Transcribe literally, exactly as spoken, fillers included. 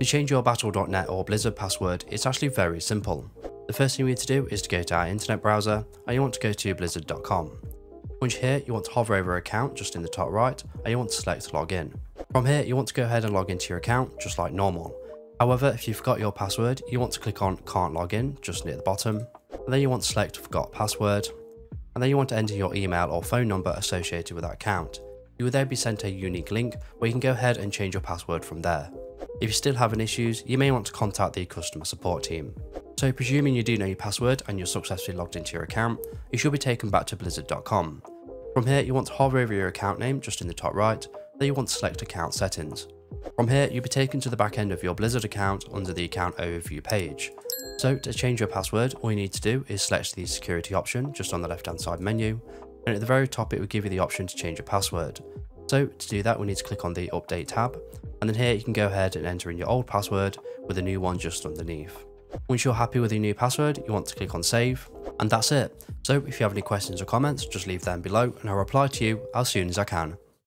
To change your battle dot net or Blizzard password, it's actually very simple. The first thing we need to do is to go to our internet browser, and you want to go to blizzard dot com. Once you're here, you want to hover over account just in the top right, and you want to select login. From here, you want to go ahead and log into your account just like normal. However, if you forgot your password, you want to click on can't login just near the bottom, and then you want to select forgot password, and then you want to enter your email or phone number associated with that account. You will then be sent a unique link where you can go ahead and change your password from there. If you're still having issues, you may want to contact the customer support team. So presuming you do know your password and you're successfully logged into your account, you should be taken back to blizzard dot com. From here, you want to hover over your account name just in the top right, then you want to select account settings. From here, you'll be taken to the back end of your Blizzard account under the account overview page. So to change your password, all you need to do is select the security option just on the left hand side menu, and at the very top it will give you the option to change your password. So to do that, we need to click on the update tab, and then here you can go ahead and enter in your old password with a new one just underneath. Once you're happy with your new password, you want to click on save, and that's it. So if you have any questions or comments, just leave them below and I'll reply to you as soon as I can.